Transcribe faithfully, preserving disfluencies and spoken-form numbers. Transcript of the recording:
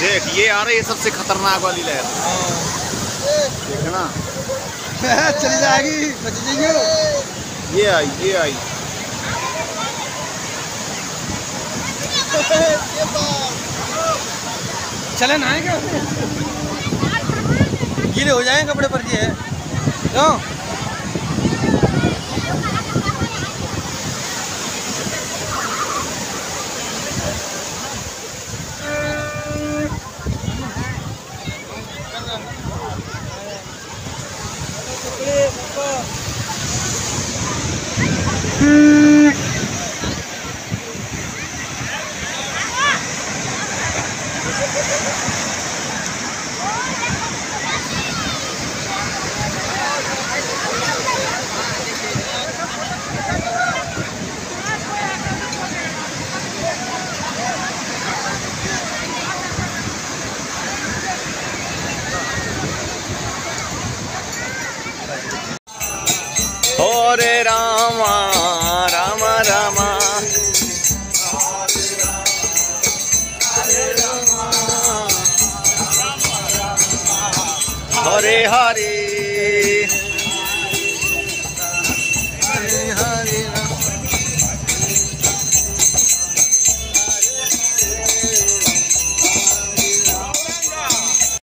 देख ये आ रही है सबसे खतरनाक वाली लहर, देखना चली जाएगी, बच जाएगी। ये आई ये आई चले ना आएगा, गीले हो जाएंगे कपड़े पर। ये है क्यों Hare Rama, Rama Rama, Hare Rama, Rama Rama, Hare Hare।